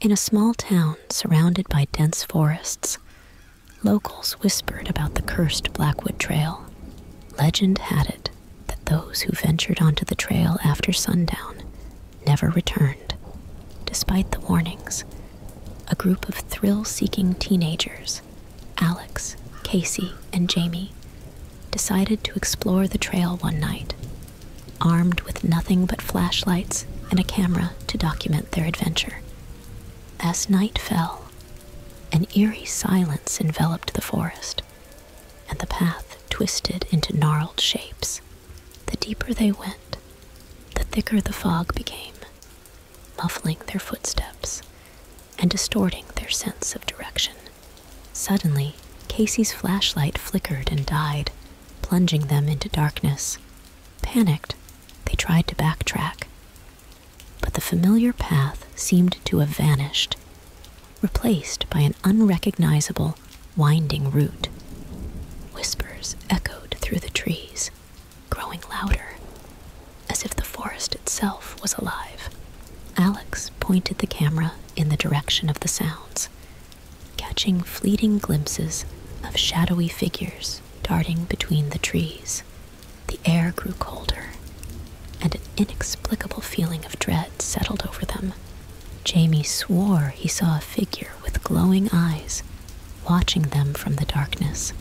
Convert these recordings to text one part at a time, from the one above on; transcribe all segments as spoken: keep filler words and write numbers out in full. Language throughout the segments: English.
In a small town surrounded by dense forests, locals whispered about the cursed Blackwood Trail. Legend had it that those who ventured onto the trail after sundown never returned. Despite the warnings, a group of thrill-seeking teenagers, Alex, Casey, and Jamie, decided to explore the trail one night, armed with nothing but flashlights and a camera to document their adventure. As night fell, an eerie silence enveloped the forest, and the path twisted into gnarled shapes. The deeper they went, the thicker the fog became, muffling their footsteps and distorting their sense of direction. Suddenly, Casey's flashlight flickered and died, plunging them into darkness. Panicked, they tried to backtrack, but the familiar path seemed to have vanished, replaced by an unrecognizable, winding route. Whispers echoed through the trees, growing louder, as if the forest itself was alive. Alex pointed the camera in the direction of the sounds, catching fleeting glimpses of shadowy figures darting between the trees. The air grew colder, and an inexplicable feeling of dread settled over them. Jamie swore he saw a figure with glowing eyes watching them from the darkness,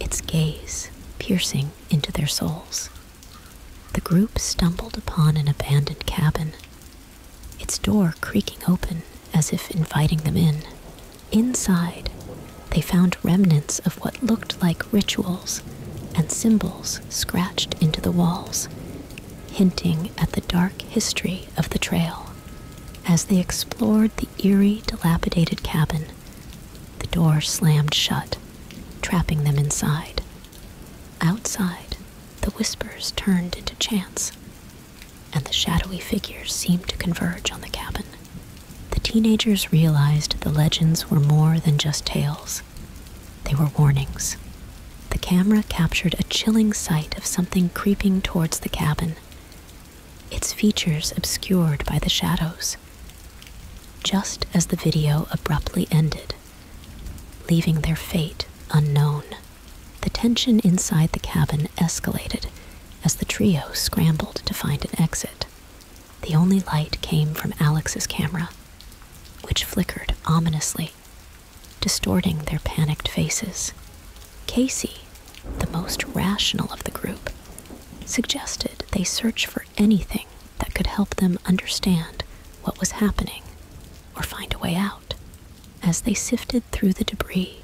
its gaze piercing into their souls. The group stumbled upon an abandoned cabin, its door creaking open as if inviting them in. Inside, they found remnants of what looked like rituals and symbols scratched into the walls, hinting at the dark history of the trail. As they explored the eerie, dilapidated cabin, the door slammed shut, trapping them inside. Outside, the whispers turned into chants, and the shadowy figures seemed to converge on the cabin. The teenagers realized the legends were more than just tales. They were warnings. The camera captured a chilling sight of something creeping towards the cabin, its features obscured by the shadows, just as the video abruptly ended, leaving their fate unknown. The tension inside the cabin escalated as the trio scrambled to find an exit. The only light came from Alex's camera, which flickered ominously, distorting their panicked faces. Casey, the most rational of the group, suggested they search for anything that could help them understand what was happening or find a way out. As they sifted through the debris,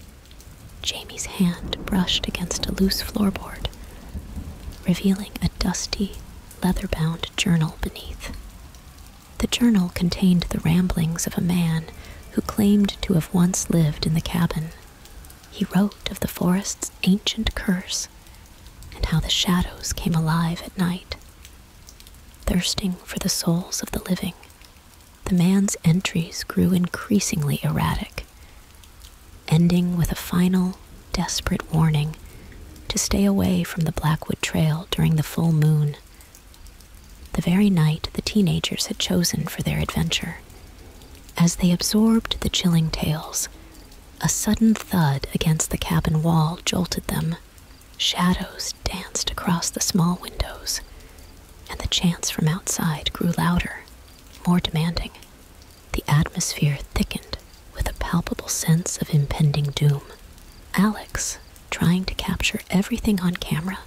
Jamie's hand brushed against a loose floorboard, revealing a dusty, leather-bound journal beneath. The journal contained the ramblings of a man who claimed to have once lived in the cabin. He wrote of the forest's ancient curse and how the shadows came alive at night, thirsting for the souls of the living. The man's entries grew increasingly erratic, ending with a final, desperate warning to stay away from the Blackwood Trail during the full moon, the very night the teenagers had chosen for their adventure. As they absorbed the chilling tales, a sudden thud against the cabin wall jolted them. Shadows danced across the small windows, and the chants from outside grew louder, more demanding. The atmosphere thickened with a palpable sense of impending doom. Alex, trying to capture everything on camera,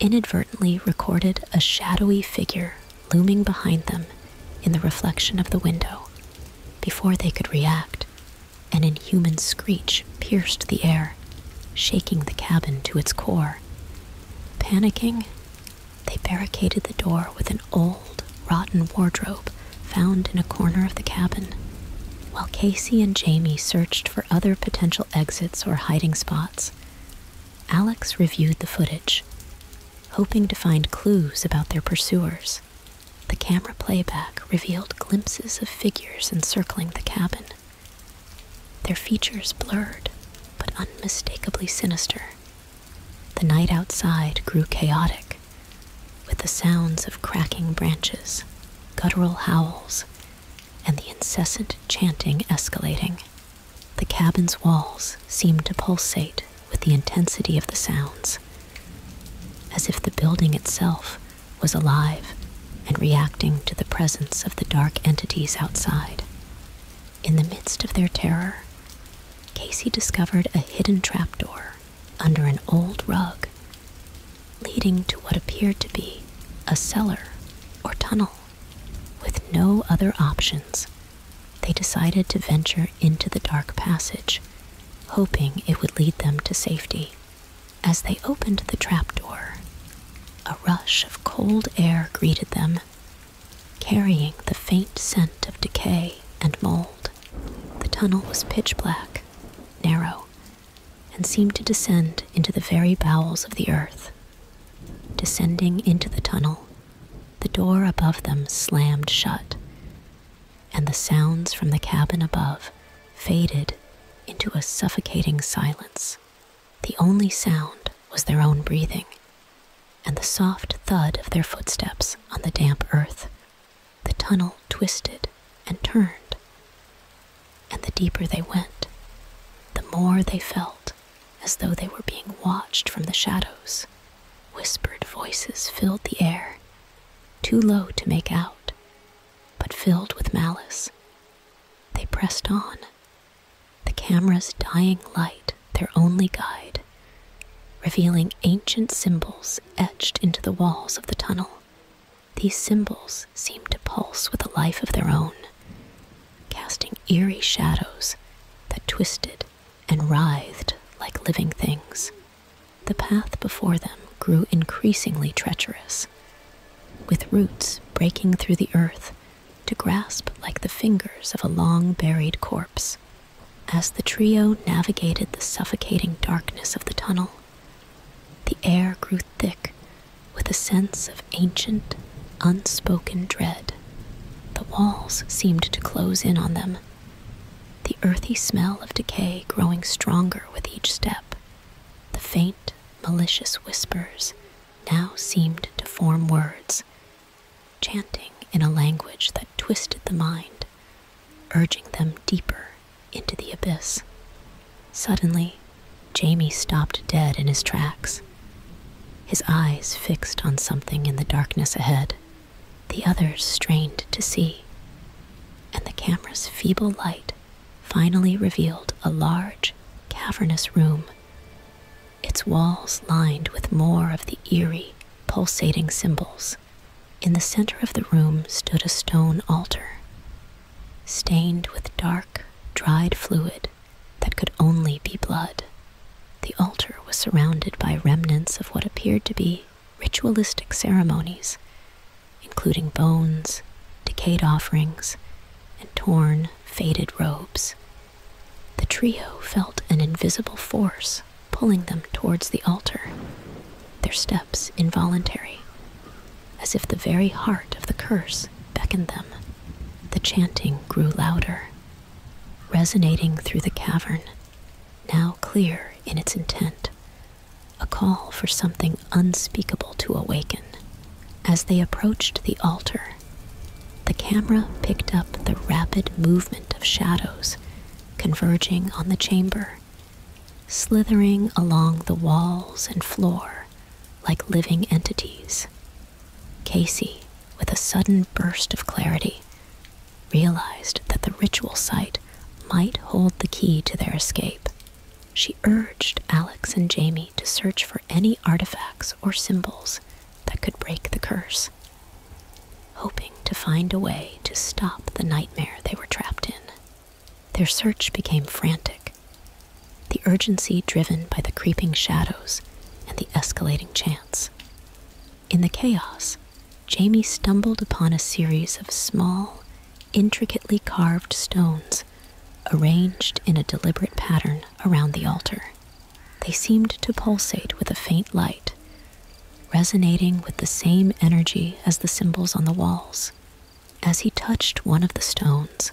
inadvertently recorded a shadowy figure looming behind them in the reflection of the window. Before they could react, an inhuman screech pierced the air, shaking the cabin to its core. Panicking, they barricaded the door with an old, rotten wardrobe found in a corner of the cabin, while Casey and Jamie searched for other potential exits or hiding spots. Alex reviewed the footage, hoping to find clues about their pursuers. The camera playback revealed glimpses of figures encircling the cabin, their features blurred but unmistakably sinister. The night outside grew chaotic, with the sounds of cracking branches, guttural howls, and the incessant chanting escalating. The cabin's walls seemed to pulsate with the intensity of the sounds, as if the building itself was alive and reacting to the presence of the dark entities outside. In the midst of their terror, Casey discovered a hidden trapdoor under an old rug, leading to what appeared to be a cellar or tunnel. With no other options, they decided to venture into the dark passage, hoping it would lead them to safety. As they opened the trapdoor, a rush of cold air greeted them, carrying the faint scent of decay and mold. The tunnel was pitch black, narrow, and seemed to descend into the very bowels of the earth. Descending into the tunnel, the door above them slammed shut, and the sounds from the cabin above faded into a suffocating silence. The only sound was their own breathing and the soft thud of their footsteps on the damp earth. The tunnel twisted and turned, and the deeper they went, the more they felt as though they were being watched from the shadows. Whispered voices filled the air, too low to make out, but filled with malice. They pressed on, the camera's dying light their only guide, revealing ancient symbols etched into the walls of the tunnel. These symbols seemed to pulse with a life of their own, casting eerie shadows that twisted and writhed like living things. The path before them grew increasingly treacherous, with roots breaking through the earth to grasp like the fingers of a long-buried corpse. As the trio navigated the suffocating darkness of the tunnel, the air grew thick with a sense of ancient, unspoken dread. The walls seemed to close in on them, the earthy smell of decay growing stronger with each step. The faint, malicious whispers now seemed to form words, chanting in a language that twisted the mind, urging them deeper into the abyss. Suddenly, Jamie stopped dead in his tracks, his eyes fixed on something in the darkness ahead. The others strained to see, and the camera's feeble light finally revealed a large, cavernous room, its walls lined with more of the eerie, pulsating symbols. In the center of the room stood a stone altar, stained with dark, dried fluid that could only be blood. The altar was surrounded by remnants of what appeared to be ritualistic ceremonies, including bones, decayed offerings, and torn, faded robes. The trio felt an invisible force pulling them towards the altar, their steps involuntary, as if the very heart of the curse beckoned them. The chanting grew louder, resonating through the cavern, now clear in its intent, a call for something unspeakable to awaken. As they approached the altar, the camera picked up the rapid movement of shadows converging on the chamber, slithering along the walls and floor like living entities. Casey, with a sudden burst of clarity, realized that the ritual site might hold the key to their escape. She urged Alex and Jamie to search for any artifacts or symbols that could break the curse, hoping to find a way to stop the nightmare they were trapped in. Their search became frantic, the urgency driven by the creeping shadows and the escalating chants. In the chaos, Jamie stumbled upon a series of small, intricately carved stones arranged in a deliberate pattern around the altar. They seemed to pulsate with a faint light, resonating with the same energy as the symbols on the walls. As he touched one of the stones,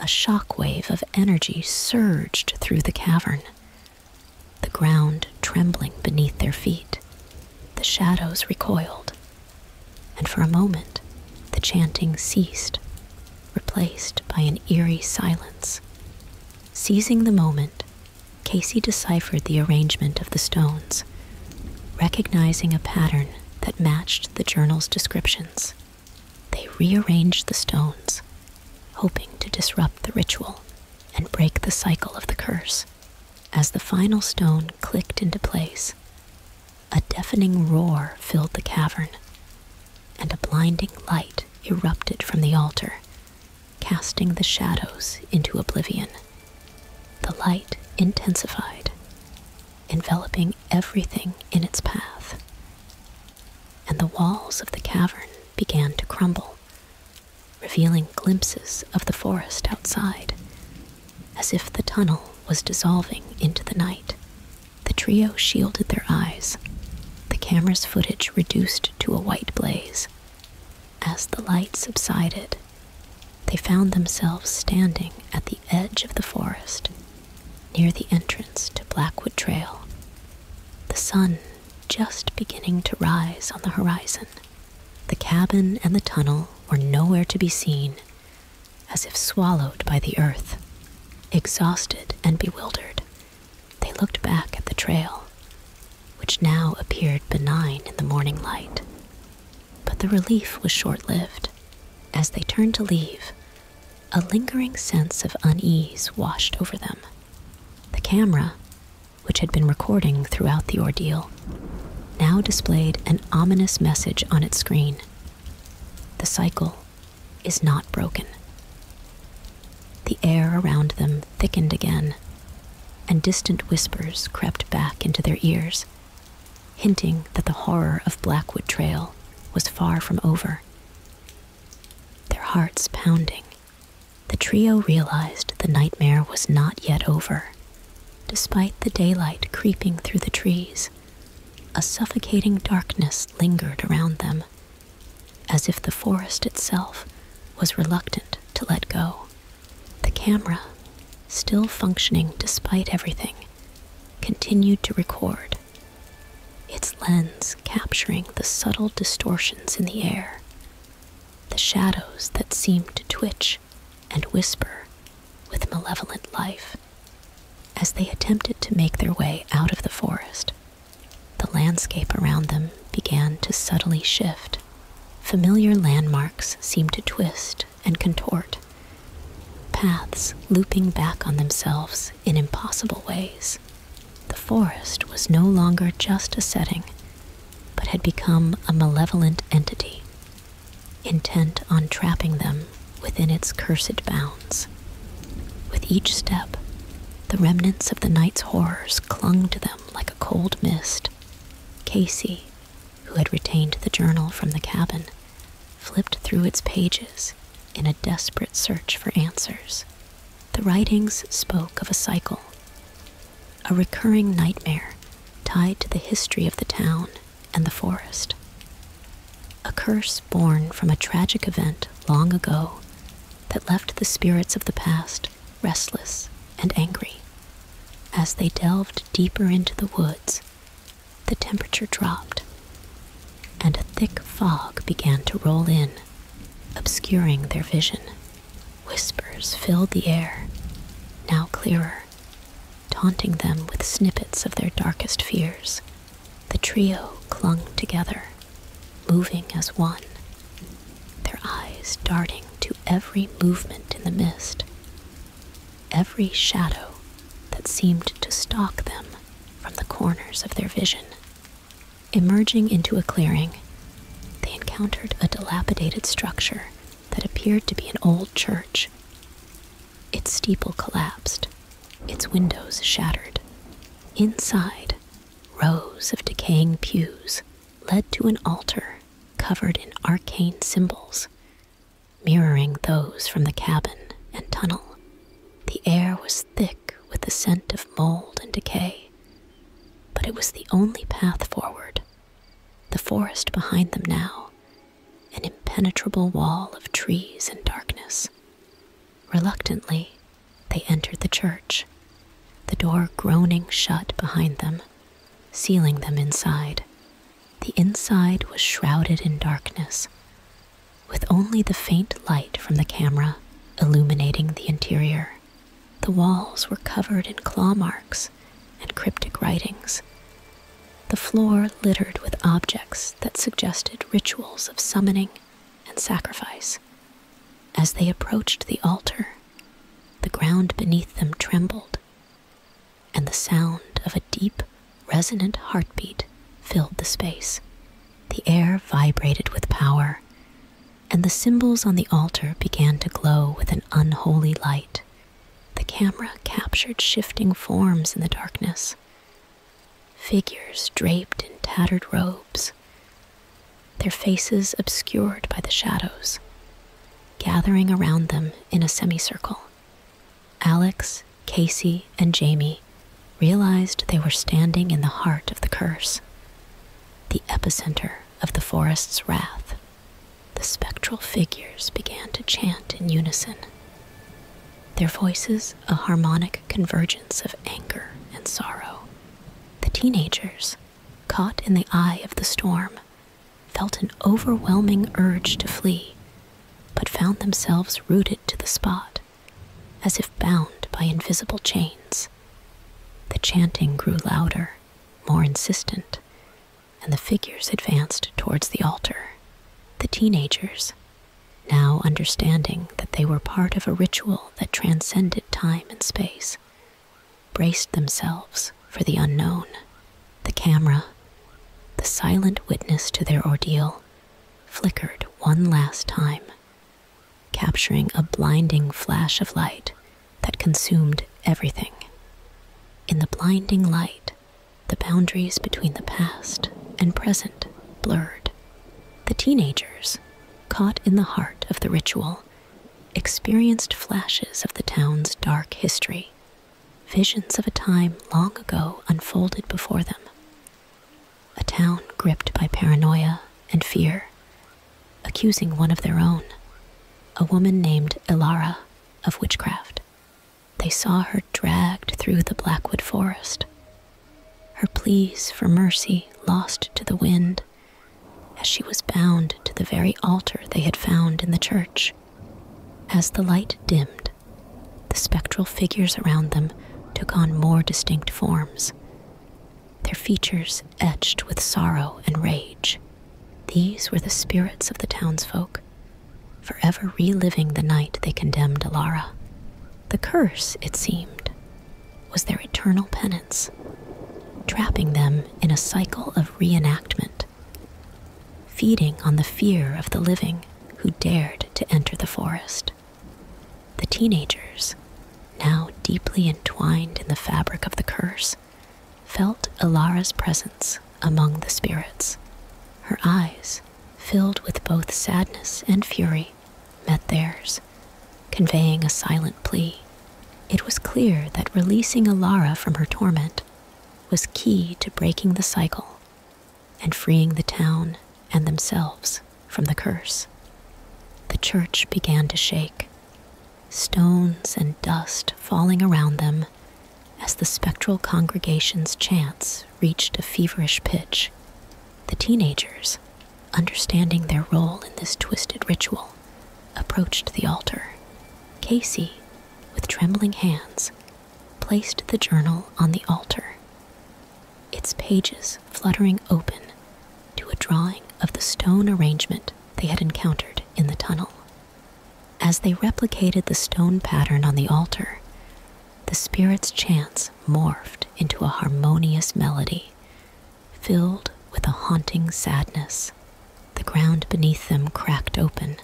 a shockwave of energy surged through the cavern, the ground trembling beneath their feet. The shadows recoiled, and for a moment, the chanting ceased, replaced by an eerie silence. Seizing the moment, Casey deciphered the arrangement of the stones, recognizing a pattern that matched the journal's descriptions. They rearranged the stones, hoping to disrupt the ritual and break the cycle of the curse. As the final stone clicked into place, a deafening roar filled the cavern, and a blinding light erupted from the altar, casting the shadows into oblivion. The light intensified, enveloping everything in its path, and the walls of the cavern began to crumble, revealing glimpses of the forest outside, as if the tunnel was dissolving into the night. The trio shielded their eyes, the camera's footage reduced to a white blaze. As the light subsided, they found themselves standing at the edge of the forest, near the entrance to Blackwood Trail, the sun just beginning to rise on the horizon. The cabin and the tunnel were nowhere to be seen, as if swallowed by the earth. Exhausted and bewildered, they looked back at the trail, which now appeared benign in the morning light. But the relief was short-lived. As they turned to leave, a lingering sense of unease washed over them. The camera, which had been recording throughout the ordeal, now displayed an ominous message on its screen. The cycle is not broken. The air around them thickened again, and distant whispers crept back into their ears, hinting that the horror of Blackwood Trail was far from over. Their hearts pounding, the trio realized the nightmare was not yet over. Despite the daylight creeping through the trees, a suffocating darkness lingered around them, as if the forest itself was reluctant to let go. The camera, still functioning despite everything, continued to record, its lens capturing the subtle distortions in the air, the shadows that seemed to twitch and whisper with malevolent life. As they attempted to make their way out of the forest, the landscape around them began to subtly shift. Familiar landmarks seemed to twist and contort, paths looping back on themselves in impossible ways. The forest was no longer just a setting, but had become a malevolent entity, intent on trapping them within its cursed bounds. With each step, the remnants of the night's horrors clung to them like a cold mist. Casey, who had retained the journal from the cabin, flipped through its pages in a desperate search for answers. The writings spoke of a cycle, a recurring nightmare tied to the history of the town and the forest, a curse born from a tragic event long ago that left the spirits of the past restless and angry. As they delved deeper into the woods, the temperature dropped, and a thick fog began to roll in, obscuring their vision. Whispers filled the air, now clearer, taunting them with snippets of their darkest fears. The trio clung together, moving as one, their eyes darting to every movement in the mist, every shadow that seemed to stalk them from the corners of their vision. Emerging into a clearing, encountered a dilapidated structure that appeared to be an old church. Its steeple collapsed, its windows shattered. Inside, rows of decaying pews led to an altar covered in arcane symbols, mirroring those from the cabin and tunnel. The air was thick with the scent of mold and decay, but it was the only path forward. The forest behind them now, an impenetrable wall of trees and darkness. Reluctantly, they entered the church, the door groaning shut behind them, sealing them inside. The inside was shrouded in darkness, with only the faint light from the camera illuminating the interior. The walls were covered in claw marks and cryptic writings. The floor littered with objects that suggested rituals of summoning and sacrifice. As they approached the altar, the ground beneath them trembled, and the sound of a deep, resonant heartbeat filled the space. The air vibrated with power, and the symbols on the altar began to glow with an unholy light. The camera captured shifting forms in the darkness, figures draped in tattered robes, their faces obscured by the shadows, gathering around them in a semicircle. Alex, Casey, and Jamie realized they were standing in the heart of the curse, the epicenter of the forest's wrath. The spectral figures began to chant in unison, their voices a harmonic convergence of anger and sorrow. The teenagers, caught in the eye of the storm, felt an overwhelming urge to flee, but found themselves rooted to the spot, as if bound by invisible chains. The chanting grew louder, more insistent, and the figures advanced towards the altar. The teenagers, now understanding that they were part of a ritual that transcended time and space, braced themselves for the unknown. The camera, the silent witness to their ordeal, flickered one last time, capturing a blinding flash of light that consumed everything. In the blinding light, the boundaries between the past and present blurred. The teenagers, caught in the heart of the ritual, experienced flashes of the town's dark history, visions of a time long ago unfolded before them, a town gripped by paranoia and fear, accusing one of their own, a woman named Elara, of witchcraft. They saw her dragged through the Blackwood Forest, her pleas for mercy lost to the wind, as she was bound to the very altar they had found in the church. As the light dimmed, the spectral figures around them took on more distinct forms, their features etched with sorrow and rage. These were the spirits of the townsfolk, forever reliving the night they condemned Elara. The curse, it seemed, was their eternal penance, trapping them in a cycle of reenactment, feeding on the fear of the living who dared to enter the forest. The teenagers, now deeply entwined in the fabric of the curse, felt Elara's presence among the spirits. Her eyes, filled with both sadness and fury, met theirs, conveying a silent plea. It was clear that releasing Elara from her torment was key to breaking the cycle and freeing the town and themselves from the curse. The church began to shake, stones and dust falling around them as the spectral congregation's chants reached a feverish pitch. The teenagers, understanding their role in this twisted ritual, approached the altar. Casey, with trembling hands, placed the journal on the altar, its pages fluttering open to a drawing of the stone arrangement they had encountered in the tunnel. As they replicated the stone pattern on the altar, the spirit's chants morphed into a harmonious melody, filled with a haunting sadness. The ground beneath them cracked open,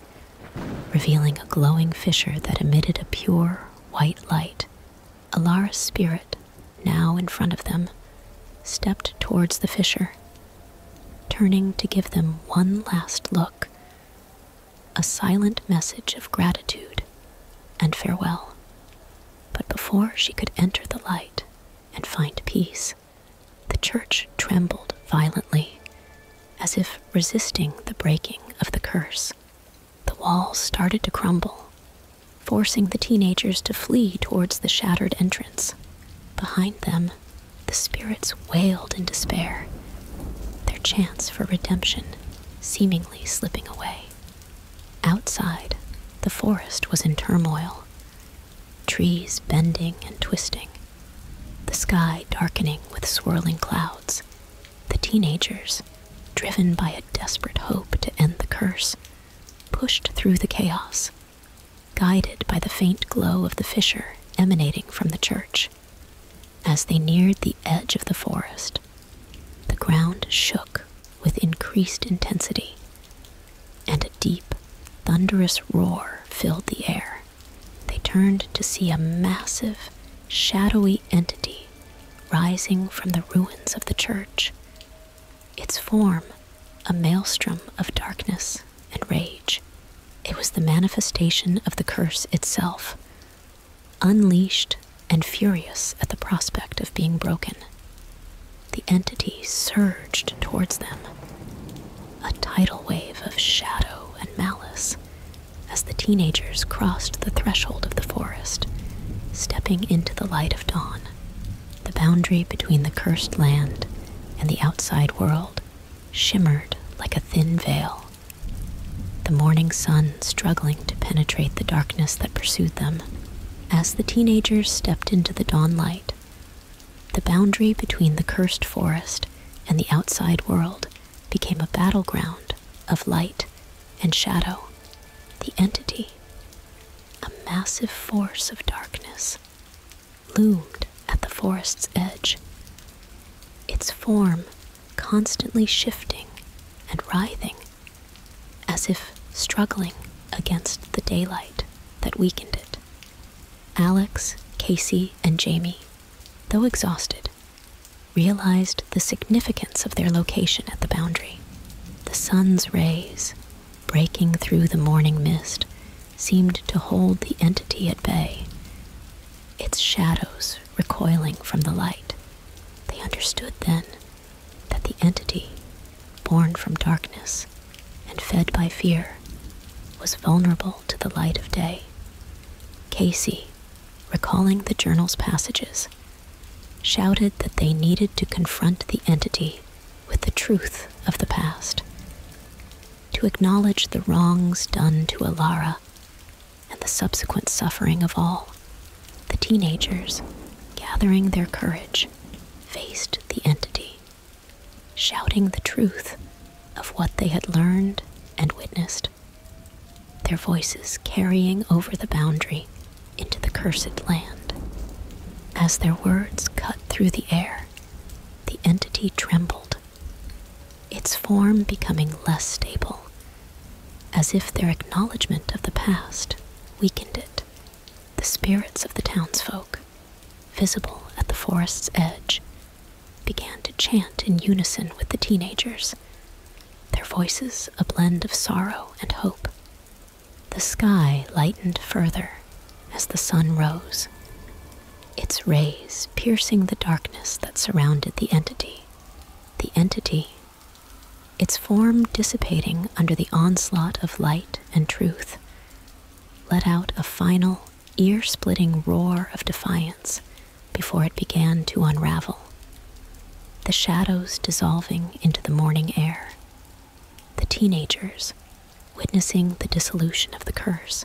revealing a glowing fissure that emitted a pure, white light. Elara's spirit, now in front of them, stepped towards the fissure, turning to give them one last look, a silent message of gratitude and farewell. But before she could enter the light and find peace, the church trembled violently, as if resisting the breaking of the curse. The walls started to crumble, forcing the teenagers to flee towards the shattered entrance. Behind them, the spirits wailed in despair, their chance for redemption seemingly slipping away. Outside, The forest was in turmoil, trees bending and twisting, the sky darkening with swirling clouds, the teenagers, driven by a desperate hope to end the curse, pushed through the chaos, guided by the faint glow of the fissure emanating from the church. As they neared the edge of the forest, the ground shook with increased intensity, and a deep, thunderous roar filled the air. They turned to see a massive, shadowy entity rising from the ruins of the church, its form a maelstrom of darkness and rage. It was the manifestation of the curse itself, unleashed and furious at the prospect of being broken. The entity surged towards them, a tidal wave of shadow and malice, as the teenagers crossed the threshold of the forest, stepping into the light of dawn. The boundary between the cursed land and the outside world shimmered like a thin veil, the morning sun struggling to penetrate the darkness that pursued them. As the teenagers stepped into the dawn light, the boundary between the cursed forest and the outside world became a battleground of light and shadow. The entity, a massive force of darkness, loomed at the forest's edge, its form constantly shifting and writhing, as if struggling against the daylight that weakened it. Alex, Casey, and Jamie, though exhausted, realized the significance of their location at the boundary. The sun's rays, breaking through the morning mist, seemed to hold the entity at bay, its shadows recoiling from the light. They understood then that the entity, born from darkness and fed by fear, was vulnerable to the light of day. Casey, recalling the journal's passages, shouted that they needed to confront the entity with the truth of the past, to acknowledge the wrongs done to Alara and the subsequent suffering of all. The teenagers, gathering their courage, faced the entity, shouting the truth of what they had learned and witnessed, their voices carrying over the boundary into the cursed land. As their words cut through the air, the entity trembled, its form becoming less stable, as if their acknowledgement of the past weakened it. The spirits of the townsfolk, visible at the forest's edge, began to chant in unison with the teenagers, their voices a blend of sorrow and hope. The sky lightened further as the sun rose, its rays piercing the darkness that surrounded the entity. The entity, its form dissipating under the onslaught of light and truth, let out a final, ear-splitting roar of defiance before it began to unravel, the shadows dissolving into the morning air. The teenagers, witnessing the dissolution of the curse,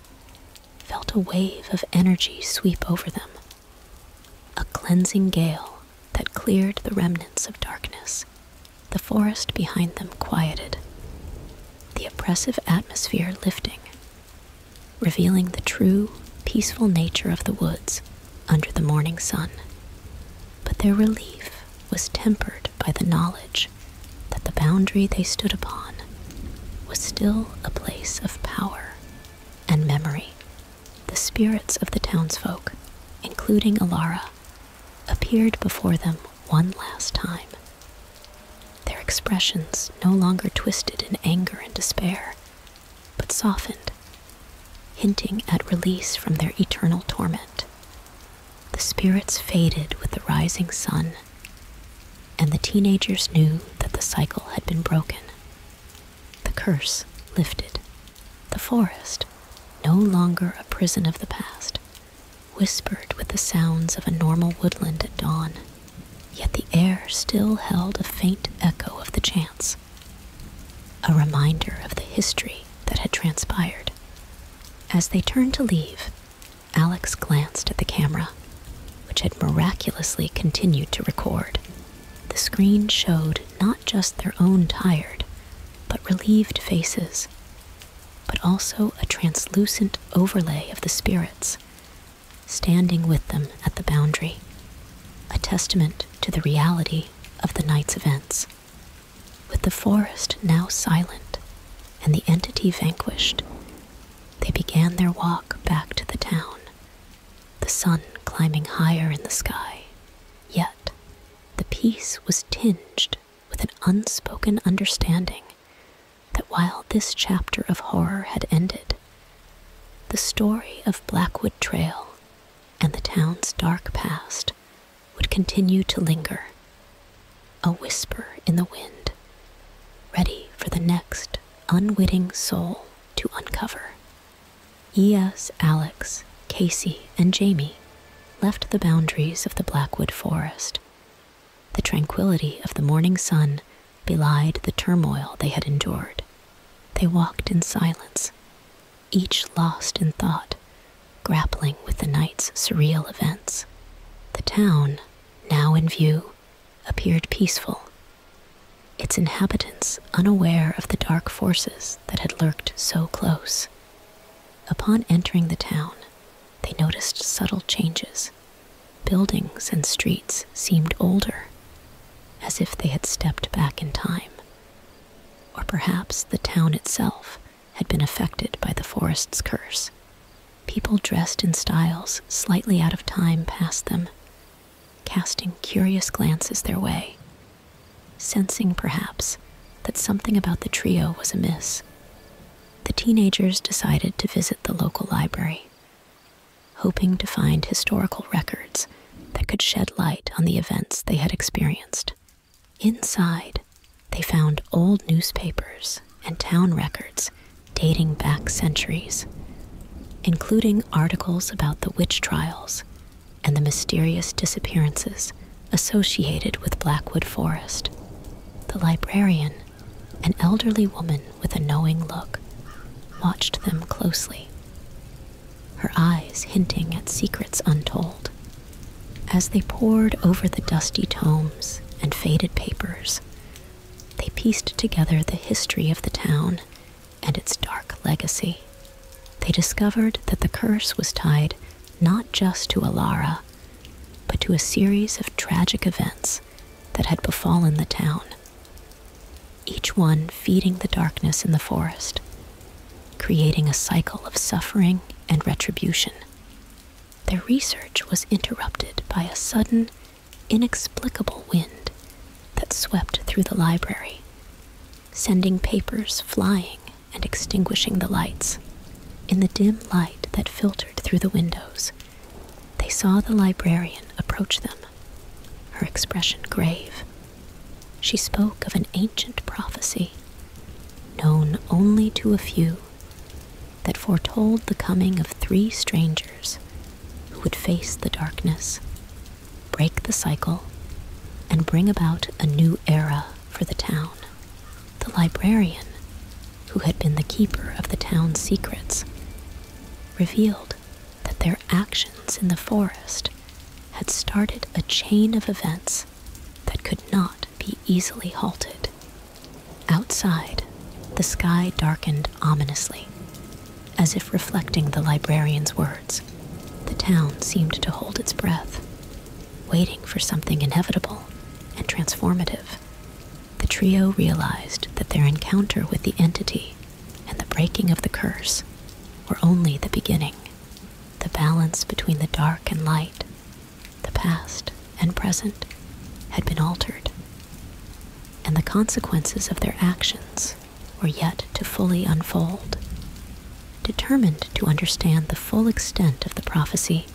felt a wave of energy sweep over them, a cleansing gale that cleared the remnants of darkness. The forest behind them quieted, the oppressive atmosphere lifting, revealing the true, peaceful nature of the woods under the morning sun. But their relief was tempered by the knowledge that the boundary they stood upon was still a place of power and memory. The spirits of the townsfolk, including Alara, appeared before them one last time, their expressions no longer twisted in anger and despair, but softened, hinting at release from their eternal torment. The spirits faded with the rising sun, and the teenagers knew that the cycle had been broken. Curse lifted. The forest, no longer a prison of the past, whispered with the sounds of a normal woodland at dawn, yet the air still held a faint echo of the chants, a reminder of the history that had transpired. As they turned to leave, Alex glanced at the camera, which had miraculously continued to record. The screen showed not just their own tired, but relieved faces, but also a translucent overlay of the spirits, standing with them at the boundary, a testament to the reality of the night's events. With the forest now silent and the entity vanquished, they began their walk back to the town, the sun climbing higher in the sky. Yet, the peace was tinged with an unspoken understanding that while this chapter of horror had ended, the story of Blackwood Trail and the town's dark past would continue to linger, a whisper in the wind, ready for the next unwitting soul to uncover. E S, Alex, Casey, and Jamie left the boundaries of the Blackwood Forest. The tranquility of the morning sun belied the turmoil they had endured. They walked in silence, each lost in thought, grappling with the night's surreal events. The town, now in view, appeared peaceful, its inhabitants unaware of the dark forces that had lurked so close. Upon entering the town, they noticed subtle changes. Buildings and streets seemed older, as if they had stepped back in time. Or perhaps the town itself had been affected by the forest's curse. People dressed in styles slightly out of time passed them, casting curious glances their way, sensing perhaps that something about the trio was amiss. The teenagers decided to visit the local library, hoping to find historical records that could shed light on the events they had experienced. Inside, they found old newspapers and town records dating back centuries, including articles about the witch trials and the mysterious disappearances associated with Blackwood Forest. The librarian, an elderly woman with a knowing look, watched them closely, her eyes hinting at secrets untold. As they pored over the dusty tomes and faded papers, they pieced together the history of the town and its dark legacy. They discovered that the curse was tied not just to Alara, but to a series of tragic events that had befallen the town, each one feeding the darkness in the forest, creating a cycle of suffering and retribution. Their research was interrupted by a sudden, inexplicable wind that swept through the library, sending papers flying and extinguishing the lights. In the dim light that filtered through the windows, they saw the librarian approach them, her expression grave. She spoke of an ancient prophecy, known only to a few, that foretold the coming of three strangers who would face the darkness, break the cycle, and bring about a new era for the town. The librarian, who had been the keeper of the town's secrets, revealed that their actions in the forest had started a chain of events that could not be easily halted. Outside, the sky darkened ominously, as if reflecting the librarian's words. The town seemed to hold its breath, waiting for something inevitable and transformative. The trio realized that their encounter with the entity and the breaking of the curse were only the beginning. The balance between the dark and light, the past and present, had been altered, and the consequences of their actions were yet to fully unfold. Determined to understand the full extent of the prophecy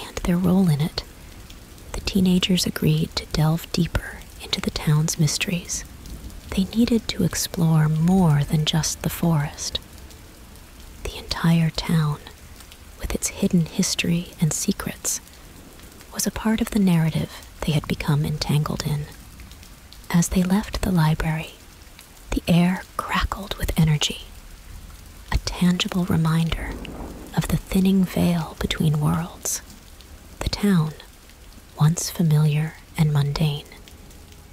and their role in it, the teenagers agreed to delve deeper into the town's mysteries. They needed to explore more than just the forest. The entire town, with its hidden history and secrets, was a part of the narrative they had become entangled in. As they left the library, the air crackled with energy, tangible reminder of the thinning veil between worlds. The town, once familiar and mundane,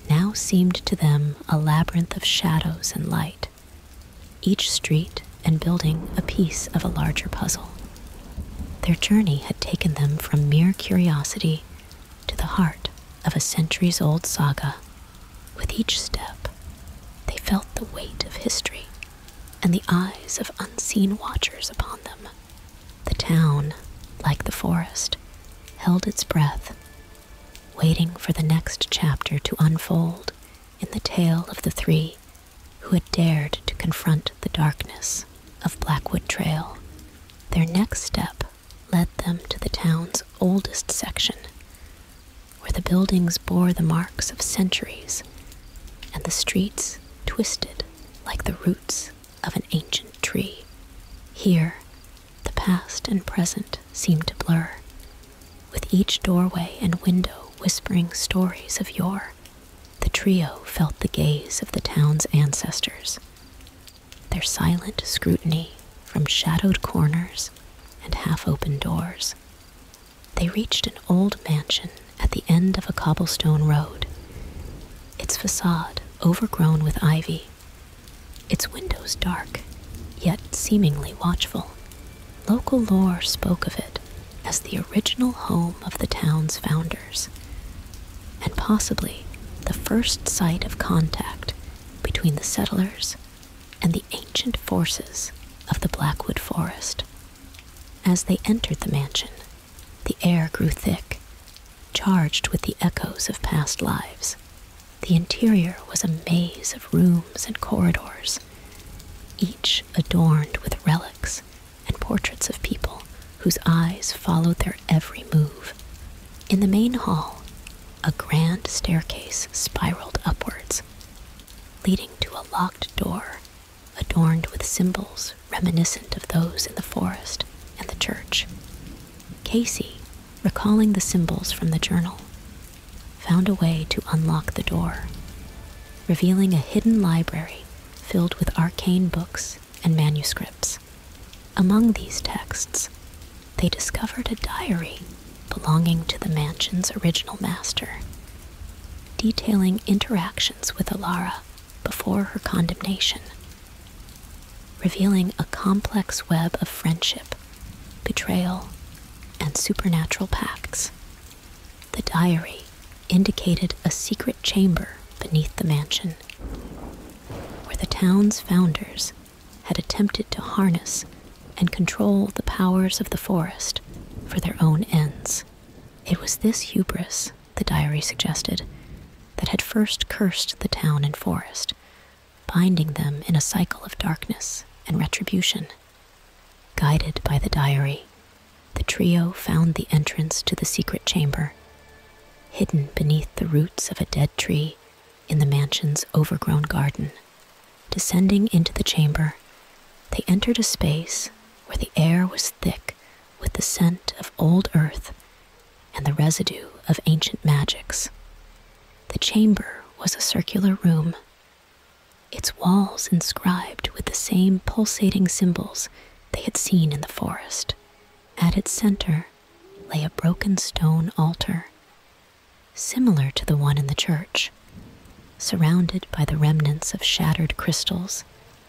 now seemed to them a labyrinth of shadows and light, each street and building a piece of a larger puzzle. Their journey had taken them from mere curiosity to the heart of a centuries-old saga. With each step, they felt the weight of history and the eyes of unseen watchers upon them. The town, like the forest, held its breath, waiting for the next chapter to unfold in the tale of the three who had dared to confront the darkness of Blackwood Trail. Their next step led them to the town's oldest section, where the buildings bore the marks of centuries and the streets twisted like the roots of an ancient tree. Here, the past and present seemed to blur, with each doorway and window whispering stories of yore. The trio felt the gaze of the town's ancestors, their silent scrutiny from shadowed corners and half-open doors. They reached an old mansion at the end of a cobblestone road, its facade overgrown with ivy, its windows dark, yet seemingly watchful. Local lore spoke of it as the original home of the town's founders, and possibly the first site of contact between the settlers and the ancient forces of the Blackwood Forest. As they entered the mansion, the air grew thick, charged with the echoes of past lives. The interior was a maze of rooms and corridors, each adorned with relics and portraits of people whose eyes followed their every move. In the main hall, a grand staircase spiraled upwards, leading to a locked door adorned with symbols reminiscent of those in the forest and the church. Casey, recalling the symbols from the journal, found a way to unlock the door, revealing a hidden library filled with arcane books and manuscripts. Among these texts, they discovered a diary belonging to the mansion's original master, detailing interactions with Alara before her condemnation, revealing a complex web of friendship, betrayal, and supernatural pacts. The diary indicated a secret chamber beneath the mansion, where the town's founders had attempted to harness and control the powers of the forest for their own ends. It was this hubris, the diary suggested, that had first cursed the town and forest, binding them in a cycle of darkness and retribution. Guided by the diary, the trio found the entrance to the secret chamber, hidden beneath the roots of a dead tree in the mansion's overgrown garden. Descending into the chamber, they entered a space where the air was thick with the scent of old earth and the residue of ancient magics. The chamber was a circular room, its walls inscribed with the same pulsating symbols they had seen in the forest. At its center lay a broken stone altar, similar to the one in the church, surrounded by the remnants of shattered crystals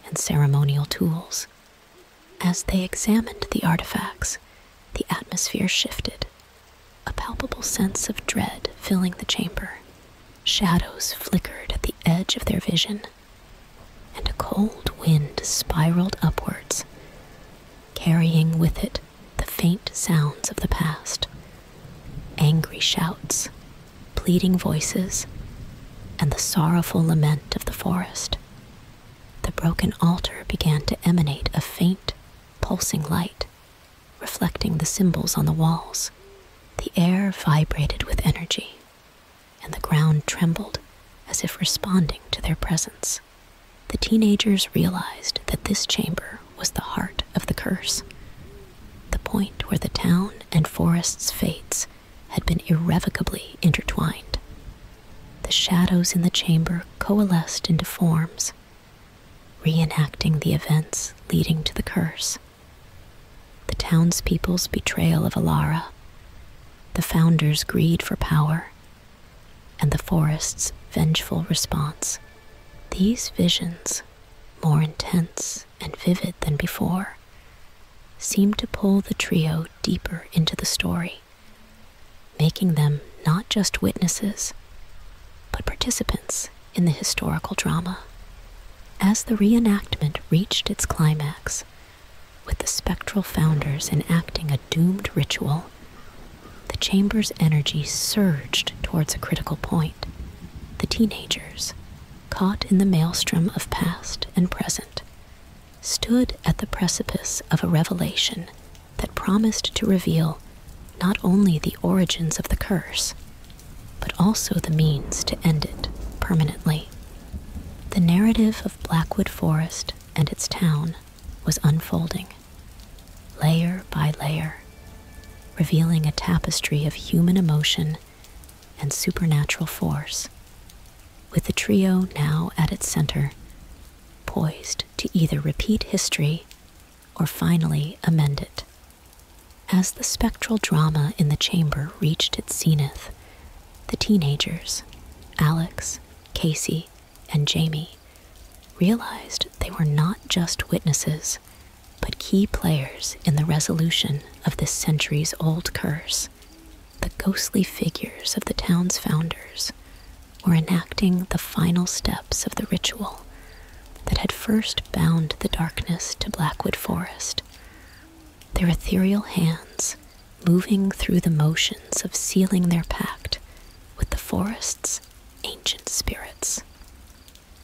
and ceremonial tools. As they examined the artifacts, the atmosphere shifted, a palpable sense of dread filling the chamber. Shadows flickered at the edge of their vision, and a cold wind spiraled upwards, carrying with it the faint sounds of the past, angry shouts, pleading voices, and the sorrowful lament of the forest. The broken altar began to emanate a faint, pulsing light, reflecting the symbols on the walls. The air vibrated with energy, and the ground trembled as if responding to their presence. The teenagers realized that this chamber was the heart of the curse, the point where the town and forest's fates had been irrevocably intertwined. The shadows in the chamber coalesced into forms, reenacting the events leading to the curse. the townspeople's betrayal of Alara, the founder's greed for power, and the forest's vengeful response. These visions, more intense and vivid than before, seemed to pull the trio deeper into the story, making them not just witnesses, but participants in the historical drama. As the reenactment reached its climax, with the spectral founders enacting a doomed ritual, the chamber's energy surged towards a critical point. The teenagers, caught in the maelstrom of past and present, stood at the precipice of a revelation that promised to reveal not only the origins of the curse, but also the means to end it permanently. The narrative of Blackwood Forest and its town was unfolding, layer by layer, revealing a tapestry of human emotion and supernatural force, with the trio now at its center, poised to either repeat history or finally amend it. As the spectral drama in the chamber reached its zenith, the teenagers, Alex, Casey, and Jamie, realized they were not just witnesses, but key players in the resolution of this centuries-old curse. The ghostly figures of the town's founders were enacting the final steps of the ritual that had first bound the darkness to Blackwood Forest, their ethereal hands moving through the motions of sealing their pact with the forest's ancient spirits.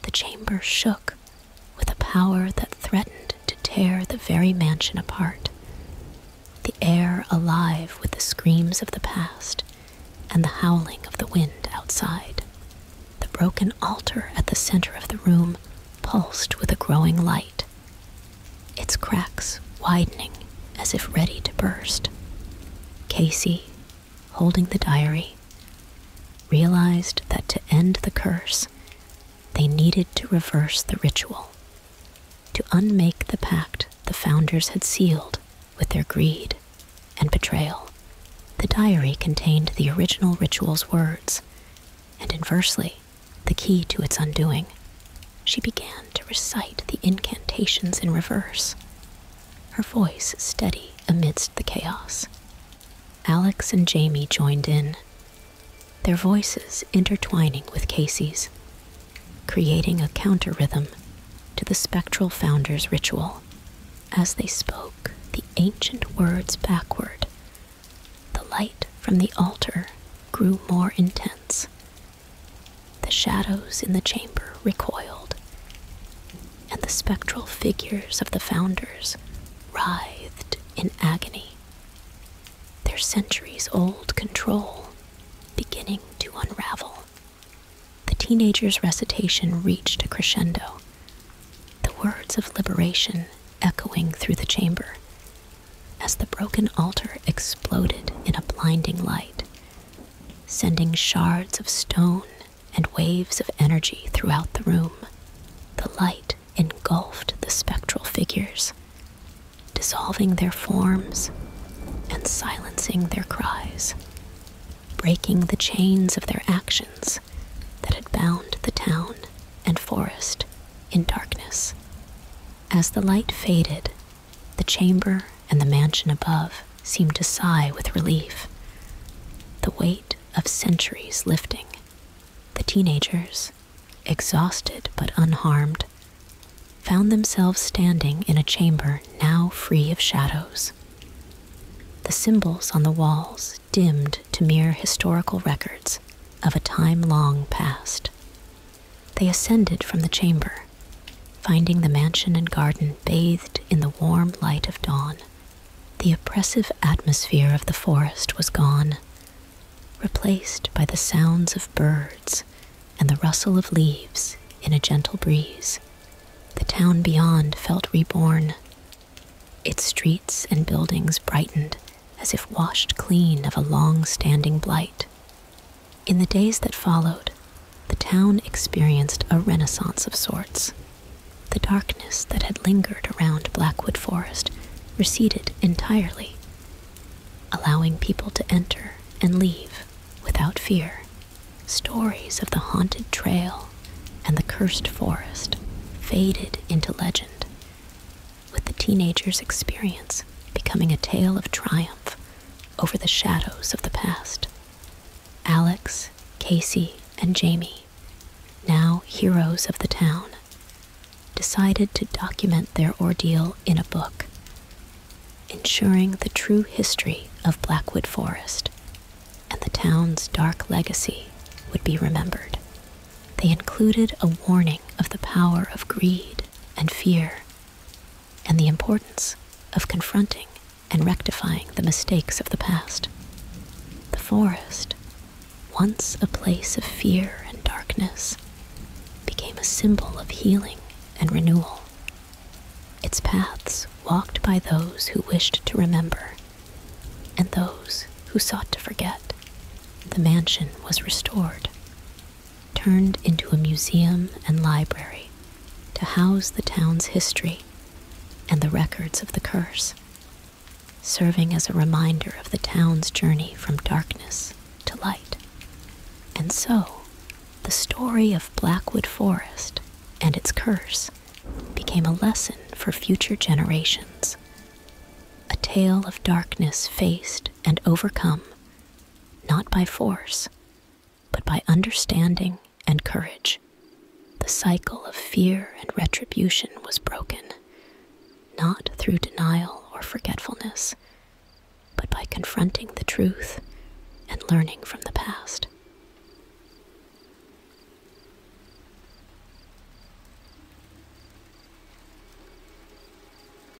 The chamber shook with a power that threatened to tear the very mansion apart, the air alive with the screams of the past and the howling of the wind outside. The broken altar at the center of the room pulsed with a growing light, its cracks widening as if ready to burst. Casey, holding the diary, realized that to end the curse, they needed to reverse the ritual, to unmake the pact the founders had sealed with their greed and betrayal. The diary contained the original ritual's words, and inversely, the key to its undoing. She began to recite the incantations in reverse, her voice steady amidst the chaos. Alex and Jamie joined in, their voices intertwining with Casey's, creating a counter-rhythm to the spectral founder's ritual. As they spoke the ancient words backward, the light from the altar grew more intense. The shadows in the chamber recoiled, and the spectral figures of the founders writhed in agony, their centuries-old control beginning to unravel. The teenager's recitation reached a crescendo, the words of liberation echoing through the chamber, as the broken altar exploded in a blinding light, sending shards of stone and waves of energy throughout the room. The light engulfed the spectral figures, dissolving their forms and silencing their cries, breaking the chains of their actions that had bound the town and forest in darkness. As the light faded, the chamber and the mansion above seemed to sigh with relief, the weight of centuries lifting. The teenagers, exhausted but unharmed, found themselves standing in a chamber now free of shadows. The symbols on the walls dimmed to mere historical records of a time long past. They ascended from the chamber, finding the mansion and garden bathed in the warm light of dawn. The oppressive atmosphere of the forest was gone, replaced by the sounds of birds and the rustle of leaves in a gentle breeze. The town beyond felt reborn, its streets and buildings brightened as if washed clean of a long-standing blight. In the days that followed, the town experienced a renaissance of sorts. The darkness that had lingered around Blackwood Forest receded entirely, allowing people to enter and leave without fear. Stories of the haunted trail and the cursed forest faded into legend, with the teenager's experience becoming a tale of triumph over the shadows of the past. Alex, Casey, and Jamie, now heroes of the town, decided to document their ordeal in a book, ensuring the true history of Blackwood Forest and the town's dark legacy would be remembered. They included a warning of the power of greed and fear, and the importance of confronting and rectifying the mistakes of the past. The forest, once a place of fear and darkness, became a symbol of healing and renewal. Its paths walked by those who wished to remember and those who sought to forget. The mansion was restored, turned into a museum and library to house the town's history and the records of the curse, serving as a reminder of the town's journey from darkness to light. And so, the story of Blackwood Forest and its curse became a lesson for future generations, a tale of darkness faced and overcome, not by force, but by understanding and courage. The cycle of fear and retribution was broken, not through denial or forgetfulness, but by confronting the truth and learning from the